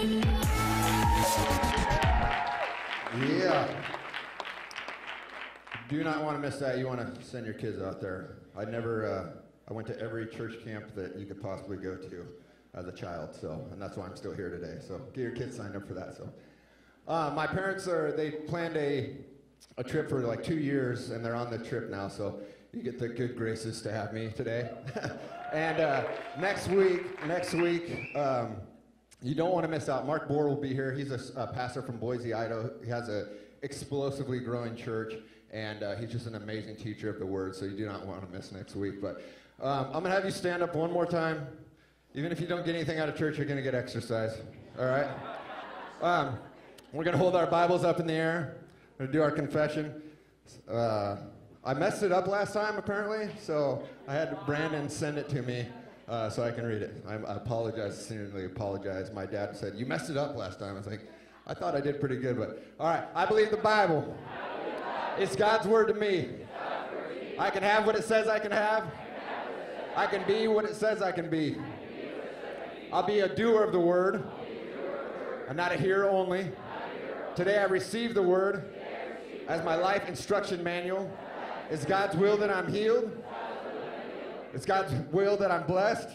Yeah. Do not want to miss that. You want to send your kids out there. I went to every church camp that you could possibly go to as a child, and that's why I'm still here today. So get your kids signed up for that. My parents they planned a trip for like 2 years, and they're on the trip now, so you get the good graces to have me today. And next week, you don't want to miss out. Mark Bohr will be here. He's a pastor from Boise, Idaho. He has an explosively growing church, and he's just an amazing teacher of the word, so you do not want to miss next week. But I'm going to have you stand up one more time. Even if you don't get anything out of church, you're going to get exercise, all right? We're going to hold our Bibles up in the air. We're going to do our confession. I messed it up last time, apparently, so I had Brandon send it to me so I can read it. I apologize, sincerely apologize. My dad said, "You messed it up last time." I was like, I thought I did pretty good, but all right. I believe the Bible. It's God's word to me. I can have what it says I can have. I can be what it says I can be. I'll be a doer of the word. I'm not a hearer only. Today I receive the word as my life instruction manual. It's God's will that I'm healed. It's God's will that I'm blessed.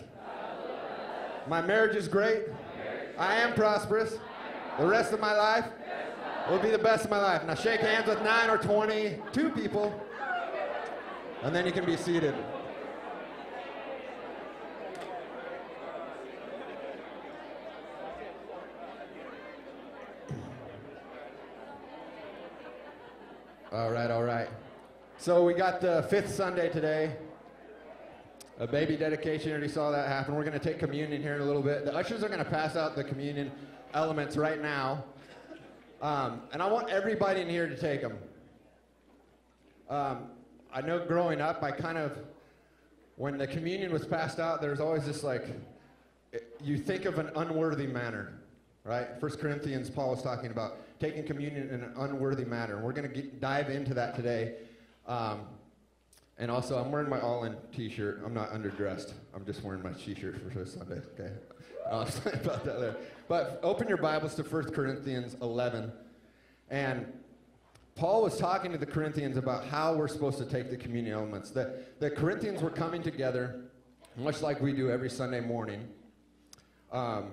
My marriage is great. I am prosperous. The rest of my life will be the best of my life. Now shake hands with 9 or 22 people, and then you can be seated. All right, all right. So we got the 5th Sunday today, a baby dedication. You already saw that happen. We're going to take communion here in a little bit. The ushers are going to pass out the communion elements right now, and I want everybody in here to take them. I know growing up, when the communion was passed out, there's always this you think of an unworthy manner, right? 1 Corinthians, Paul was talking about taking communion in an unworthy manner. And we're going to dive into that today. And also, I'm wearing my all-in t-shirt. I'm not underdressed. I'm just wearing my t-shirt for this Sunday, okay? I'll explain about that later. But open your Bibles to 1 Corinthians 11. And Paul was talking to the Corinthians about how we're supposed to take the communion elements. The Corinthians were coming together, much like we do every Sunday morning. And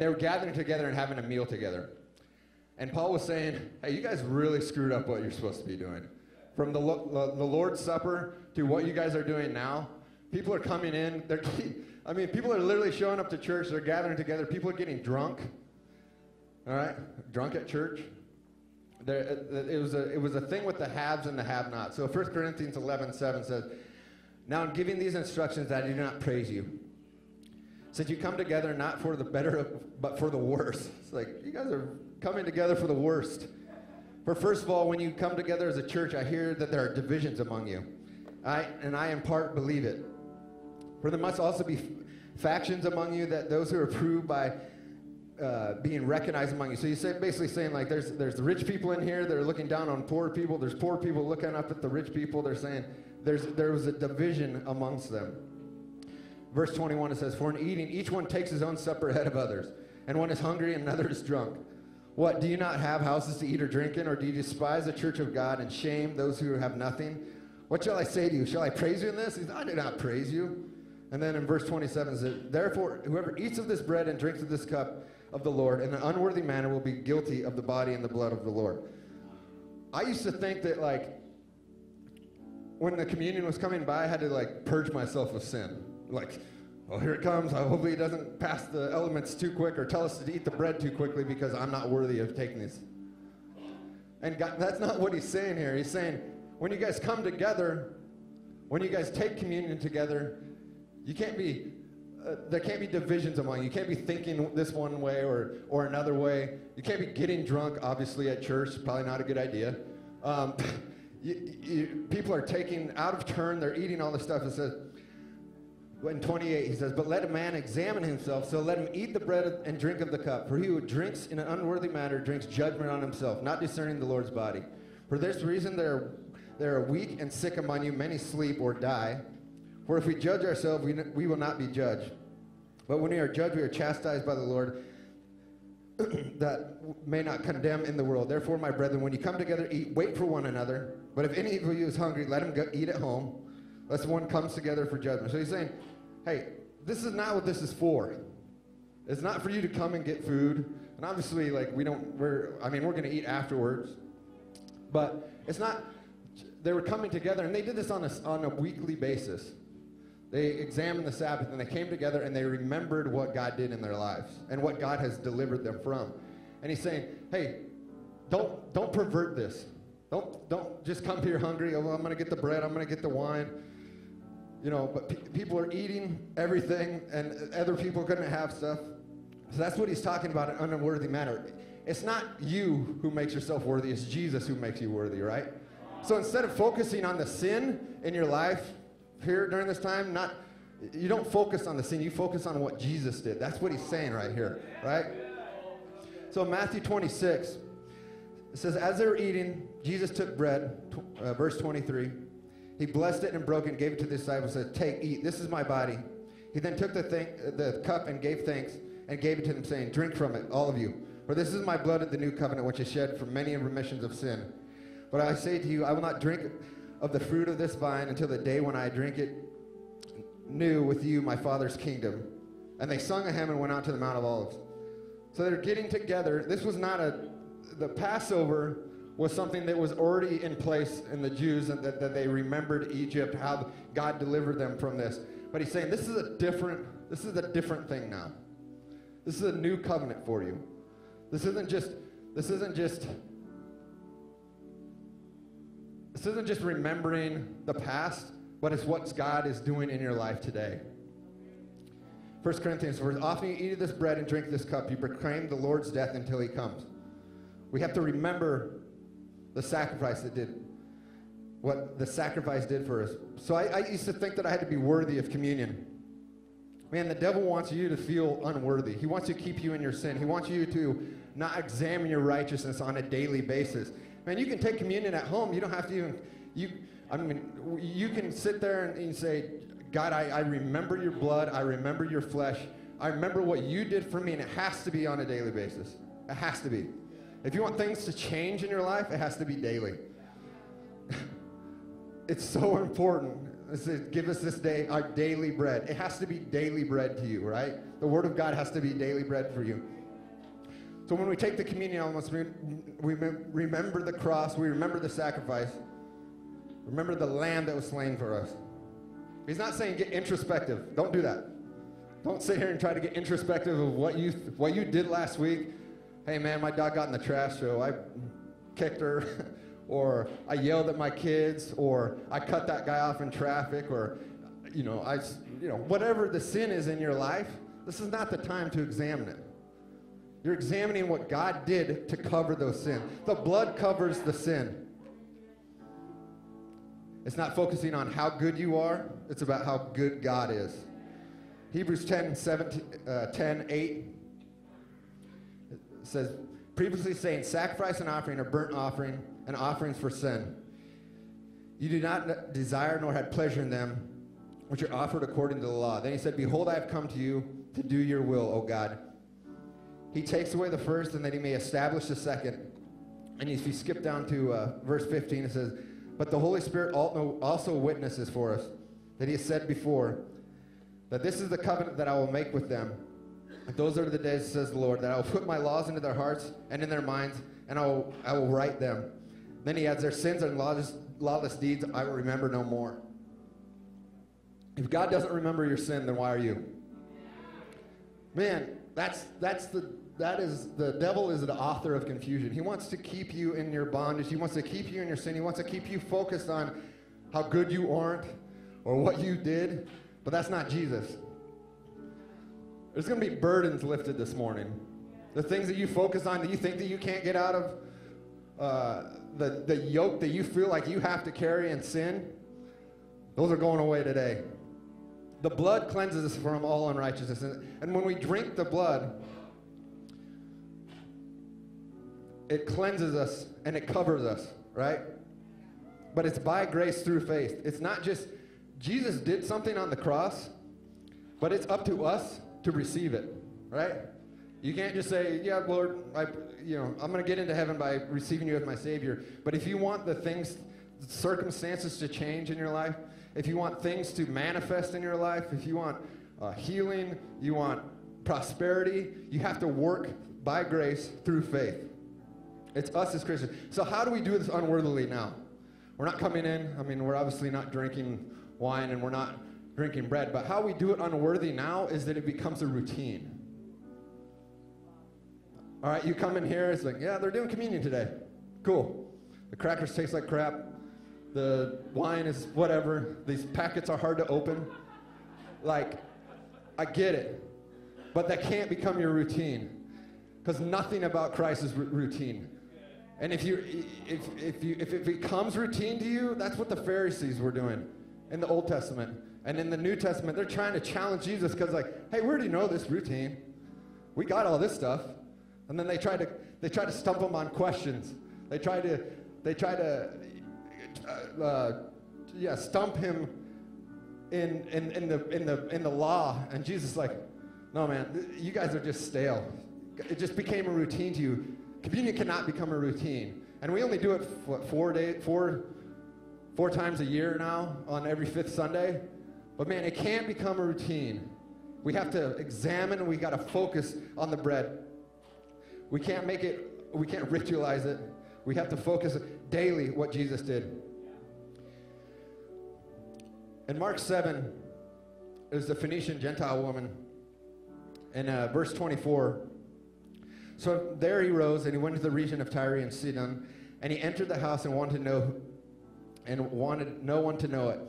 they were gathering together and having a meal together. And Paul was saying, "Hey, you guys really screwed up what you're supposed to be doing. From the Lord's Supper to what you guys are doing now, people are coming in. People are literally showing up to church. They're gathering together. People are getting drunk. All right? Drunk at church. It was a thing with the haves and the have-nots. So 1 Corinthians 11:7 says, "Now I'm giving these instructions that I do not praise you. Since you come together not for the better, but for the worse." It's like, you guys are coming together for the worst. "For first of all, when you come together as a church, I hear that there are divisions among you. I in part believe it. For there must also be factions among you, that those who are approved by being recognized among you." So he's basically saying, like, there's the rich people in here that are looking down on poor people. There's poor people looking up at the rich people. They're saying there was a division amongst them. Verse 21, it says, "For in eating, each one takes his own supper ahead of others. And one is hungry and another is drunk. What, do you not have houses to eat or drink in? Or do you despise the church of God and shame those who have nothing? What shall I say to you? Shall I praise you in this? I do not praise you." And then in verse 27, it says, "Therefore, whoever eats of this bread and drinks of this cup of the Lord in an unworthy manner will be guilty of the body and the blood of the Lord." I used to think that, when the communion was coming by, I had to, purge myself of sin. Here it comes. Hopefully it doesn't pass the elements too quick or tell us to eat the bread too quickly because I'm not worthy of taking this. And God, that's not what he's saying here. He's saying, when you guys come together, when you guys take communion together, you can't be, there can't be divisions among you. You can't be thinking this one way or another way. You can't be getting drunk, obviously, at church. Probably not a good idea. People are taking out of turn. They're eating all this stuff. It says, in 28, he says, "But let a man examine himself, so let him eat the bread and drink of the cup. For he who drinks in an unworthy manner drinks judgment on himself, not discerning the Lord's body. For this reason there are weak and sick among you, many sleep or die. For if we judge ourselves, we will not be judged. But when we are judged, we are chastised by the Lord, that may not condemn in the world. Therefore, my brethren, when you come together, eat, wait for one another. But if any of you is hungry, let him go eat at home, lest one comes together for judgment. So he's saying, hey, this is not what this is for. It's not for you to come and get food. And obviously, like, we're going to eat afterwards. But it's not, they were coming together, and they did this on a weekly basis. They examined the Sabbath, and they came together, and they remembered what God did in their lives and what God has delivered them from. And he's saying, hey, don't pervert this. Don't just come here hungry. Oh, I'm going to get the bread. I'm going to get the wine. You know, but people are eating everything, and other people couldn't have stuff. So that's what he's talking about, an unworthy manner. It's not you who makes yourself worthy. It's Jesus who makes you worthy, right? So instead of focusing on the sin in your life, here during this time, you don't focus on the sin, you focus on what Jesus did. That's what he's saying right here, right? So Matthew 26, it says, as they were eating, Jesus took bread, verse 23. He blessed it and broke it and gave it to the disciples and said, take, eat, this is my body. He then took the cup and gave thanks and gave it to them, saying, drink from it, all of you. For this is my blood of the new covenant, which is shed for many remissions of sin. But I say to you, I will not drink of the fruit of this vine until the day when I drink it new with you, my Father's kingdom. And they sung a hymn and went out to the Mount of Olives. So they're getting together. This was not the Passover was something that was already in place in the Jews, and that they remembered Egypt, how God delivered them from this. But he's saying, this is a different thing now. This is a new covenant for you. This isn't just remembering the past, but it's what God is doing in your life today. 1 Corinthians, for often you eat of this bread and drink this cup, you proclaim the Lord's death until he comes. We have to remember the sacrifice what the sacrifice did for us. So I used to think that I had to be worthy of communion. Man, the devil wants you to feel unworthy. He wants to keep you in your sin. He wants you to not examine your righteousness on a daily basis. Man, you can take communion at home. You don't have to even, you can sit there and say, God, I remember your blood. I remember your flesh. I remember what you did for me, and it has to be on a daily basis. It has to be. If you want things to change in your life, it has to be daily. It's so important. It says, give us this day our daily bread. It has to be daily bread to you, right? The Word of God has to be daily bread for you. So when we take the communion elements, we remember the cross, we remember the sacrifice, remember the lamb that was slain for us. He's not saying get introspective. Don't do that. Don't sit here and try to get introspective of what you did last week. Hey man, my dog got in the trash, so I kicked her, or I yelled at my kids, or I cut that guy off in traffic, or whatever the sin is in your life. This is not the time to examine it. You're examining what God did to cover those sins. The blood covers the sin. It's not focusing on how good you are. It's about how good God is. Hebrews 10:8 says, previously saying, sacrifice and offering are burnt offering and offerings for sin. You do not desire nor had pleasure in them, which are offered according to the law. Then he said, behold, I have come to you to do your will, O God. He takes away the first, and that he may establish the second. And if you skip down to verse 15, it says, but the Holy Spirit also witnesses for us that he has said before, that this is the covenant that I will make with them. Those are the days, says the Lord, that I will put my laws into their hearts and in their minds, and I will write them. Then he adds, their sins and lawless deeds I will remember no more. If God doesn't remember your sin, then why are you? Man, that is the devil is the author of confusion. He wants to keep you in your bondage. He wants to keep you in your sin. He wants to keep you focused on how good you aren't or what you did, but that's not Jesus. There's going to be burdens lifted this morning. The things that you focus on that you think that you can't get out of, the yoke that you feel like you have to carry in sin, those are going away today. The blood cleanses us from all unrighteousness. And when we drink the blood, it cleanses us and it covers us, right? But it's by grace through faith. It's not just Jesus did something on the cross, but it's up to us to receive it, right? You can't just say, yeah, Lord, I'm going to get into heaven by receiving you as my Savior. But if you want the things, circumstances to change in your life, if you want things to manifest in your life, if you want healing, you want prosperity, you have to work by grace through faith. It's us as Christians. So how do we do this unworthily now? We're not coming in. I mean, we're obviously not drinking wine and we're not drinking bread. But how we do it unworthy now is that it becomes a routine. All right, you come in here, it's like, yeah, they're doing communion today. Cool. The crackers taste like crap. The wine is whatever. These packets are hard to open. Like, I get it. But that can't become your routine. Because nothing about Christ is routine. And if it becomes routine to you, that's what the Pharisees were doing in the Old Testament. And in the New Testament, they're trying to challenge Jesus because, like, hey, we already know this routine. We got all this stuff. And then they try to stump them on questions. They try to stump him in the law. And Jesus is like, no, man, you guys are just stale. It just became a routine to you. Communion cannot become a routine. And we only do it, what, four times a year now on every fifth Sunday. But man, it can't become a routine. We have to examine, we got to focus on the bread. We can't make it, we can't ritualize it. We have to focus daily what Jesus did. In Mark 7, there's the Phoenician Gentile woman. In verse 24, so there he rose, and he went to the region of Tyre and Sidon, and he entered the house and wanted no one to know it.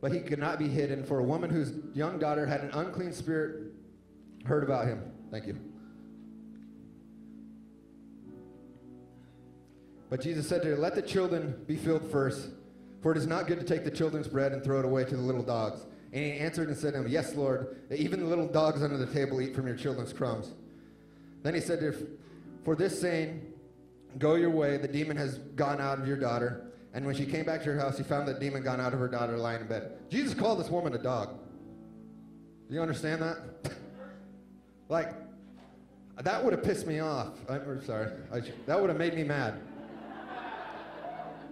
But he could not be hidden, for a woman whose young daughter had an unclean spirit heard about him. Thank you. But Jesus said to her, let the children be filled first, for it is not good to take the children's bread and throw it away to the little dogs. And he answered and said to him, yes, Lord, that even the little dogs under the table eat from your children's crumbs. Then he said to her, for this saying, go your way, the demon has gone out of your daughter. And when she came back to her house, she found the demon gone out of her daughter lying in bed. Jesus called this woman a dog. Do you understand that? Like, that would have pissed me off. I'm sorry. That would have made me mad.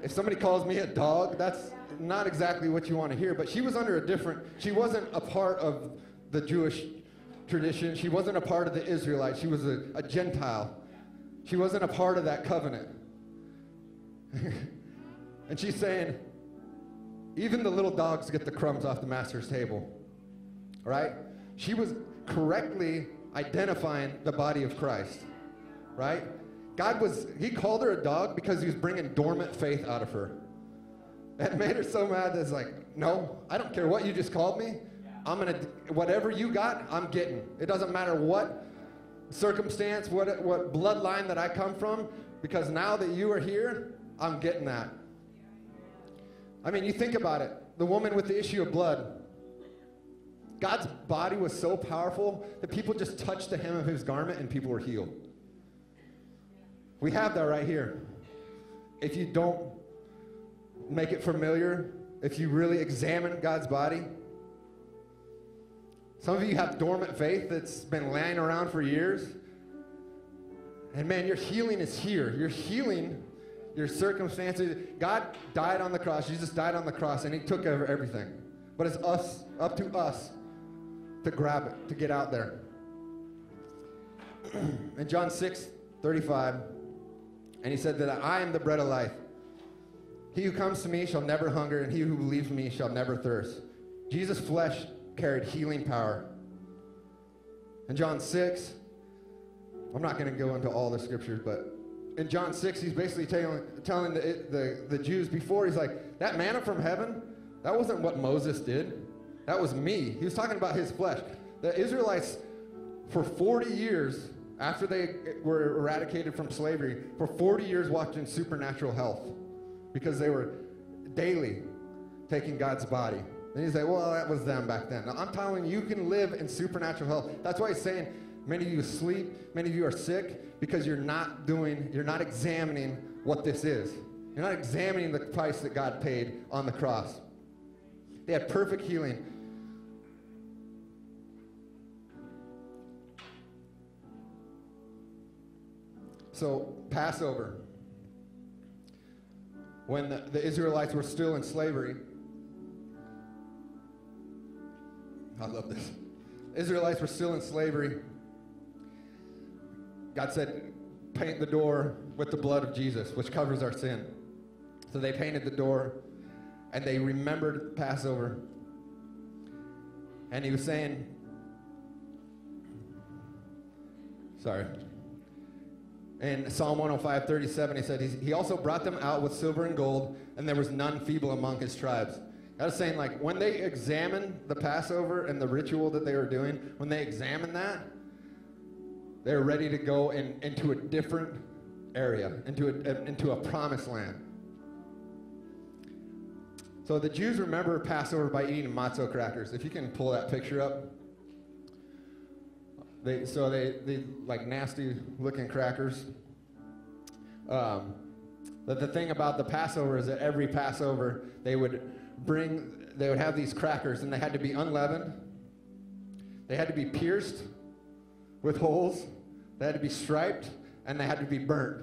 If somebody calls me a dog, that's not exactly what you want to hear. But she was under a different, she wasn't a part of the Jewish tradition. She wasn't a part of the Israelites. She was a Gentile. She wasn't a part of that covenant. And she's saying, even the little dogs get the crumbs off the master's table. Right? She was correctly identifying the body of Christ. Right? He called her a dog because he was bringing dormant faith out of her. That made her so mad that it's like, no, I don't care what you just called me. I'm going to, whatever you got, I'm getting. It doesn't matter what circumstance, what bloodline that I come from, because now that you are here, I'm getting that. I mean, you think about it. The woman with the issue of blood. God's body was so powerful that people just touched the hem of his garment and people were healed. We have that right here. If you don't make it familiar, if you really examine God's body. Some of you have dormant faith that's been lying around for years. And man, your healing is here. Your healing, your circumstances. God died on the cross. Jesus died on the cross, and he took over everything. But it's up to us to grab it, to get out there. In John 6:35, and he said that I am the bread of life. He who comes to me shall never hunger, and he who believes in me shall never thirst. Jesus' flesh carried healing power. In John 6, I'm not going to go into all the scriptures, but in John 6, he's basically telling the Jews before, he's like, that manna from heaven, that wasn't what Moses did. That was me. He was talking about his flesh. The Israelites, for 40 years, after they were eradicated from slavery, for 40 years walked in supernatural health because they were daily taking God's body. And you say, well, that was them back then. Now, I'm telling you, you can live in supernatural health. That's why he's saying many of you sleep, many of you are sick, because you're not examining what this is. You're not examining the price that God paid on the cross. They had perfect healing. So Passover. When the Israelites were still in slavery. I love this. Israelites were still in slavery. God said, paint the door with the blood of Jesus, which covers our sin. So they painted the door, and they remembered Passover. And he was saying, sorry. In Psalm 105:37, he said, he also brought them out with silver and gold, and there was none feeble among his tribes. I was saying, like, when they examined the Passover and the ritual that they were doing, when they examined that, they were ready to go into a different area, into a promised land. So the Jews remember Passover by eating matzo crackers. If you can pull that picture up. They like nasty-looking crackers. But the thing about the Passover is that every Passover they would have these crackers, and they had to be unleavened. They had to be pierced with holes. They had to be striped, and they had to be burnt.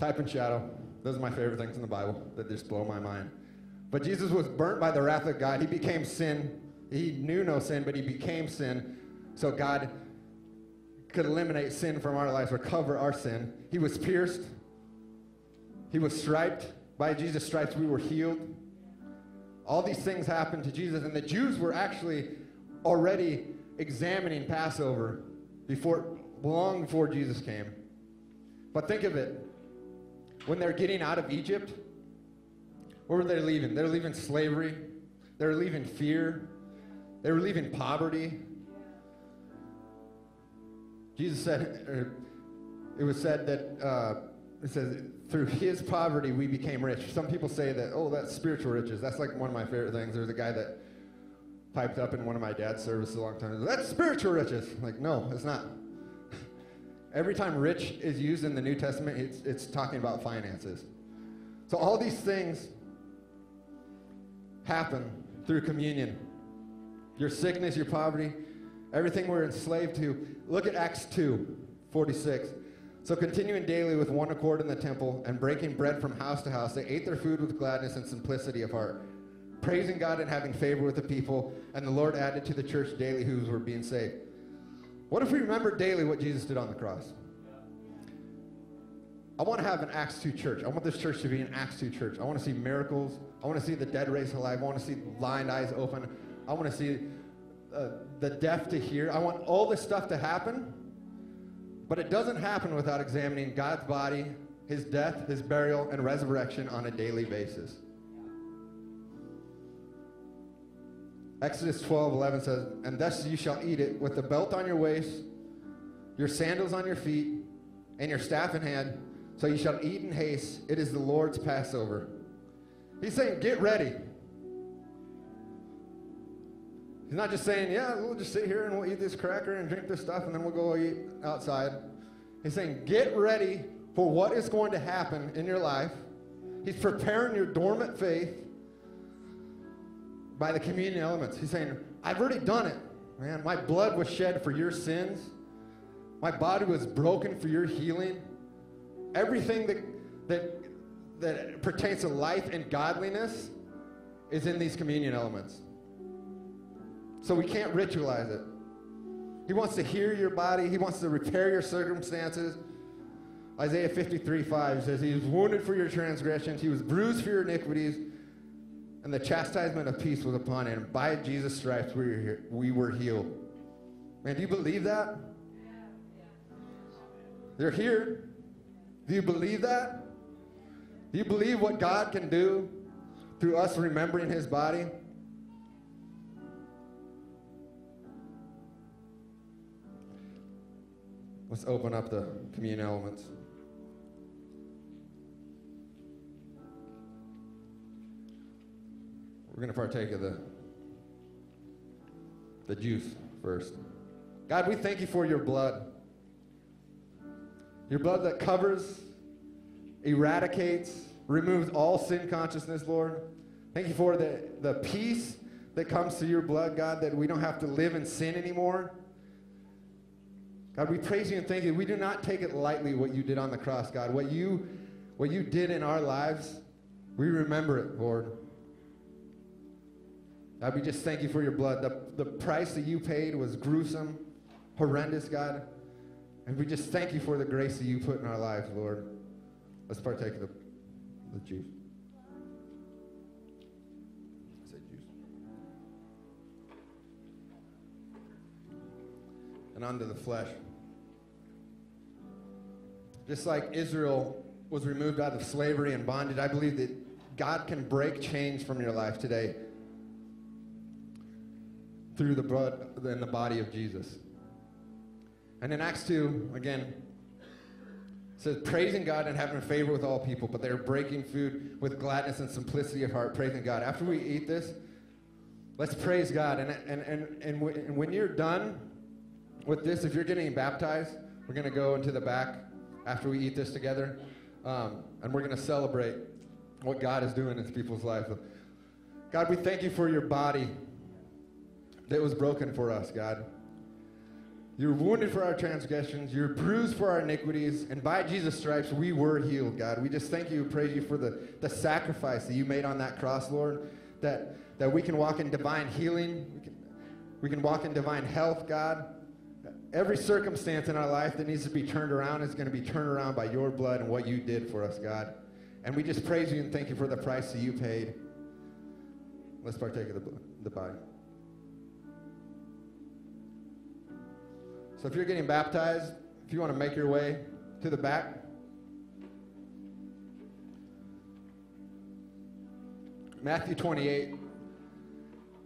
Type and shadow. Those are my favorite things in the Bible that just blow my mind. But Jesus was burnt by the wrath of God. He became sin. He knew no sin, but he became sin so God could eliminate sin from our lives, recover our sin. He was pierced. He was striped. By Jesus' stripes, we were healed. All these things happened to Jesus, and the Jews were actually already examining Passover long before Jesus came. But think of it. When they're getting out of Egypt, where were they leaving? They're leaving slavery. They're leaving fear. They were leaving poverty. Jesus said, or it was said that, it says, through his poverty we became rich. Some people say that, oh, that's spiritual riches. That's like one of my favorite things. There's a guy that piped up in one of my dad's services a long time ago. That's spiritual riches. I'm like, no, it's not. Every time rich is used in the New Testament, it's talking about finances. So all these things happen through communion. Your sickness, your poverty, everything we're enslaved to. Look at Acts 2:46. So continuing daily with one accord in the temple and breaking bread from house to house, they ate their food with gladness and simplicity of heart, praising God and having favor with the people, and the Lord added to the church daily who were being saved. What if we remember daily what Jesus did on the cross? I want to have an Acts 2 church. I want this church to be an Acts 2 church. I want to see miracles. I want to see the dead raised alive. I want to see blind eyes open. I want to see the deaf to hear. I want all this stuff to happen, but it doesn't happen without examining God's body, his death, his burial, and resurrection on a daily basis. Exodus 12:11 says, and thus you shall eat it, with the belt on your waist, your sandals on your feet, and your staff in hand, so you shall eat in haste. It is the Lord's Passover. He's saying, get ready. He's not just saying, yeah, we'll just sit here and we'll eat this cracker and drink this stuff and then we'll go eat outside. He's saying, get ready for what is going to happen in your life. He's preparing your dormant faith by the communion elements. He's saying, I've already done it, man. My blood was shed for your sins. My body was broken for your healing. Everything that pertains to life and godliness is in these communion elements. So we can't ritualize it. He wants to heal your body. He wants to repair your circumstances. Isaiah 53:5 says, he was wounded for your transgressions. He was bruised for your iniquities. And the chastisement of peace was upon him. By Jesus' stripes we were healed. Man, do you believe that? They're here. Do you believe that? Do you believe what God can do through us remembering his body? Let's open up the communion elements. We're going to partake of the juice first. God, we thank you for your blood. Your blood that covers, eradicates, removes all sin consciousness, Lord. Thank you for the peace that comes through your blood, God, that we don't have to live in sin anymore. God, we praise you and thank you. We do not take it lightly what you did on the cross, God. What you did in our lives, we remember it, Lord. God, we just thank you for your blood. The price that you paid was gruesome, horrendous, God. And we just thank you for the grace that you put in our lives, Lord. Let's partake of the juice. I said juice. And onto the flesh. Just like Israel was removed out of slavery and bondage, I believe that God can break chains from your life today through the blood and the body of Jesus. And in Acts 2, again, it says, praising God and having favor with all people, but they were breaking food with gladness and simplicity of heart, praising God. After we eat this, let's praise God. And when you're done with this, if you're getting baptized, we're going to go into the back after we eat this together, and we're going to celebrate what God is doing in people's lives. God, we thank you for your body that was broken for us, God. You're wounded for our transgressions. You're bruised for our iniquities. And by Jesus' stripes, we were healed, God. We just thank you and praise you for the sacrifice that you made on that cross, Lord, that we can walk in divine healing. We can walk in divine health, God. Every circumstance in our life that needs to be turned around is going to be turned around by your blood and what you did for us, God. And we just praise you and thank you for the price that you paid. Let's partake of the body. So if you're getting baptized, if you want to make your way to the back, Matthew 28,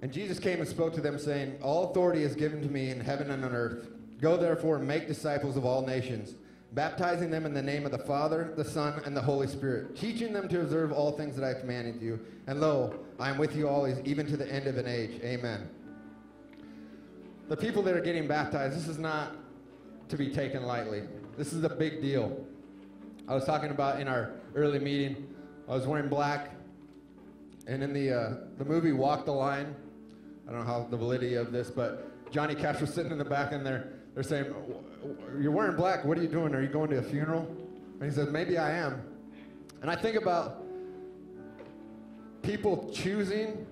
and Jesus came and spoke to them, saying, all authority is given to me in heaven and on earth. Go therefore and make disciples of all nations, baptizing them in the name of the Father, the Son, and the Holy Spirit, teaching them to observe all things that I have commanded you. And lo, I am with you always, even to the end of an age. Amen. The people that are getting baptized, this is not to be taken lightly. This is a big deal. I was talking about in our early meeting, I was wearing black, and in the movie Walk the Line, I don't know how the validity of this, but Johnny Cash was sitting in the back and they're saying, you're wearing black, what are you doing? Are you going to a funeral? And he said, maybe I am. And I think about people choosing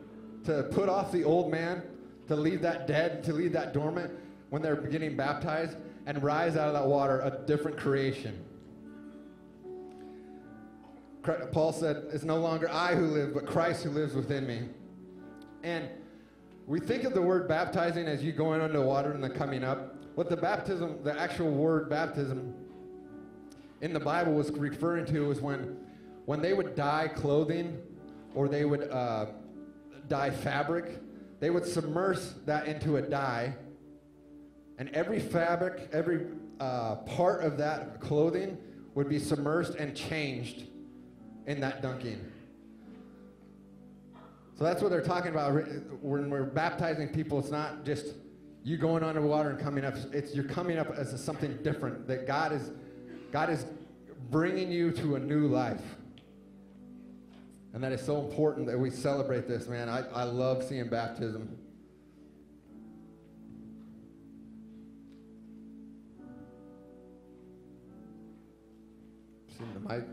to put off the old man, to leave that dead, to leave that dormant when they're getting baptized and rise out of that water a different creation. Paul said, it's no longer I who live, but Christ who lives within me. And we think of the word baptizing as you going under water and then coming up. What the baptism, the actual word baptism in the Bible was referring to was when they would dye clothing or they would dye fabric, they would submerge that into a dye, and every fabric, every part of that clothing would be submerged and changed in that dunking. So that's what they're talking about when we're baptizing people. It's not just you going underwater and coming up. It's you're coming up as something different, that God is bringing you to a new life. And that is so important that we celebrate this, man. I love seeing baptism. See the mic.